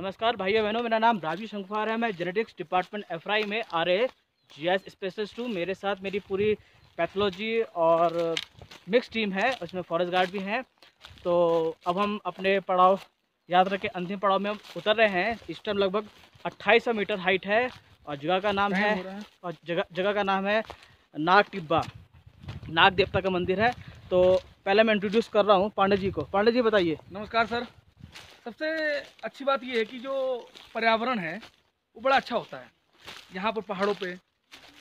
नमस्कार भाइयों बहनों, मेरा नाम राजीव शंकुवार है। मैं जेनेटिक्स डिपार्टमेंट एफआरआई में RAGS स्पेशलिस्ट हूँ। मेरे साथ मेरी पूरी पैथोलॉजी और मिक्स टीम है, उसमें फॉरेस्ट गार्ड भी हैं। तो अब हम अपने पड़ाव याद रखें, अंतिम पड़ाव में हम उतर रहे हैं। इस टाइम लगभग 2800 मीटर हाइट है और जगह का नाम है नाग टिब्बा, नाग देवता का मंदिर है। तो पहले मैं इंट्रोड्यूस कर रहा हूँ पांडे जी को। पांडे जी बताइए। नमस्कार सर, सबसे अच्छी बात यह है कि जो पर्यावरण है वो बड़ा अच्छा होता है यहाँ पर पहाड़ों पे,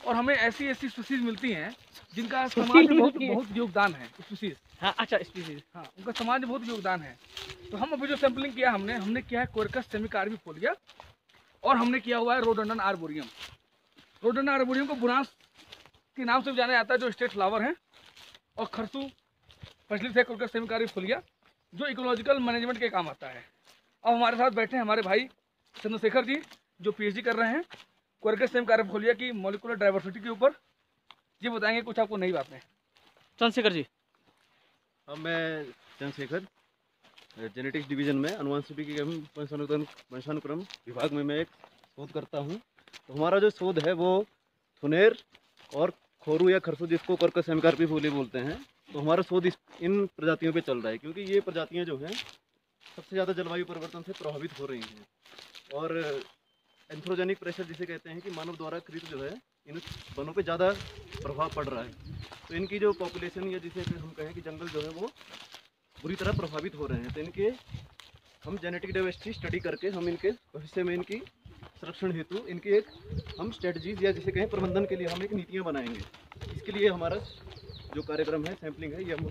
और हमें ऐसी ऐसी स्पीसीज मिलती हैं जिनका समाज में बहुत योगदान है। स्पीसीज, हाँ अच्छा, स्पीसीज हाँ, उनका समाज में बहुत योगदान है। तो हम अभी जो सैम्पलिंग किया हमने किया है कोरकस सेमीकार्पीफोलिया, और हमने किया हुआ है रोडोडेंड्रन आर्बोरियम। रोडोडेंड्रन आर्बोरियम को गुरांस के नाम से भी जाना जाता है, जो स्टेट फ्लावर हैं, और खर्सू फसली से कोरकस सेमीकार्पीफोलिया जो इकोलॉजिकल मैनेजमेंट के काम आता है। अब हमारे साथ बैठे हैं हमारे भाई चंद्रशेखर जी, जो PhD कर रहे हैं कोरकस सेमीकार्पीफोलिया की मॉलिक्यूलर डाइवर्सिटी के ऊपर। जी बताएंगे कुछ आपको नई बातें। चंद्रशेखर जी। मैं चंद्रशेखर, जेनेटिक्स डिवीजन में अनुवांशिकी के वंशानुक्रम विभाग में मैं एक शोध करता हूँ। तो हमारा जो शोध है वो थुनेर और खोरू या खरसू, जिसको कोरकस सेमीकार्पीफोलिया बोलते हैं। तो हमारा शोध इन प्रजातियों पे चल रहा है, क्योंकि ये प्रजातियाँ जो हैं सबसे ज़्यादा जलवायु परिवर्तन से प्रभावित हो रही हैं, और एंथ्रोजेनिक प्रेशर जिसे कहते हैं कि मानव द्वारा कृत जो है इन वनों पे ज़्यादा प्रभाव पड़ रहा है। तो इनकी जो पॉपुलेशन या जिसे हम कहें कि जंगल जो है वो बुरी तरह प्रभावित हो रहे हैं। तो इनके हम जेनेटिक डाइवर्सिटी स्टडी करके हम इनके भविष्य में इनकी संरक्षण हेतु इनकी एक हम स्ट्रेटजीज या जिसे कहें प्रबंधन के लिए हम एक नीतियाँ बनाएंगे। इसके लिए हमारा जो कार्यक्रम है, सैम्पलिंग है, ये हम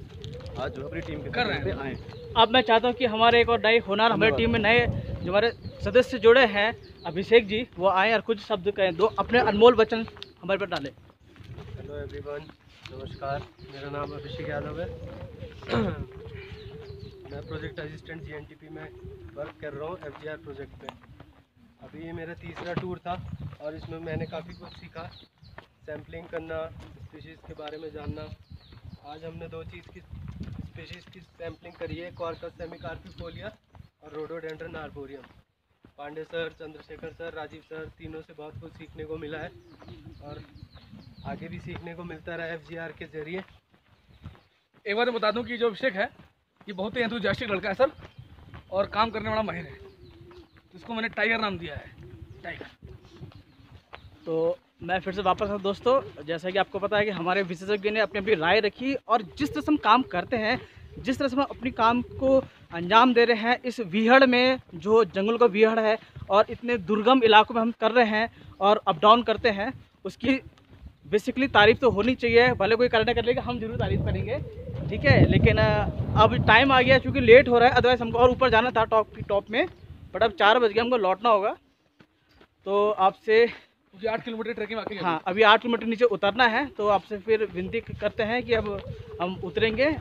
आज जो अपनी टीम के कर रहे हैं आए। अब मैं चाहता हूँ कि हमारे एक और नए होनार हमारी टीम में नए जो हमारे सदस्य जुड़े हैं अभिषेक जी, वो आए और कुछ शब्द कहें, दो अपने अनमोल वचन हमारे पर डालें। हेलो एवरीवन, नमस्कार, मेरा नाम अभिषेक यादव है। मैं प्रोजेक्ट असिस्टेंट GNTP में वर्क कर रहा हूँ, FGR प्रोजेक्ट में। अभी ये मेरा तीसरा टूर था और इसमें मैंने काफ़ी कुछ सीखा, सैम्पलिंग करना, स्पीशीज़ के बारे में जानना। आज हमने दो चीज़ की स्पीशीज़ की सैम्पलिंग करी है, कोरकस सेमीकार्पीफोलिया और rhododendron arboreum. Pandey sir, Chandrashekhar sir, Rajiv sir, तीनों से बहुत कुछ सीखने को मिला है और आगे भी सीखने को मिलता रहा FGR के जरिए। एक बार बता दूं कि जो अभिषेक है ये बहुत ही एंथुजियास्टिक लड़का है सर, और काम करने वाला माहिर है, तो इसको मैंने टाइगर नाम दिया है, टाइगर। तो मैं फिर से वापस आता दोस्तों, जैसा कि आपको पता है कि हमारे विशेषज्ञ ने अपनी राय रखी, और जिस तरह से हम काम करते हैं, जिस तरह से हम अपनी काम को अंजाम दे रहे हैं इस विहड़ में, जो जंगल का विहड़ है और इतने दुर्गम इलाकों में हम कर रहे हैं और अप डाउन करते हैं, उसकी बेसिकली तारीफ़ तो होनी चाहिए। भले कोई करना कर लेगा, हम जरूर तारीफ़ करेंगे, ठीक है। लेकिन अब टाइम आ गया, चूँकि लेट हो रहा है, अदरवाइज़ हमको और ऊपर जाना था टॉप में, बट अब 4 बज गए, हमको लौटना होगा। तो आपसे 8 किलोमीटर ट्रैकिंग बाकी है, हाँ अभी 8 किलोमीटर नीचे उतरना है। तो आपसे फिर विनती करते हैं कि अब हम उतरेंगे।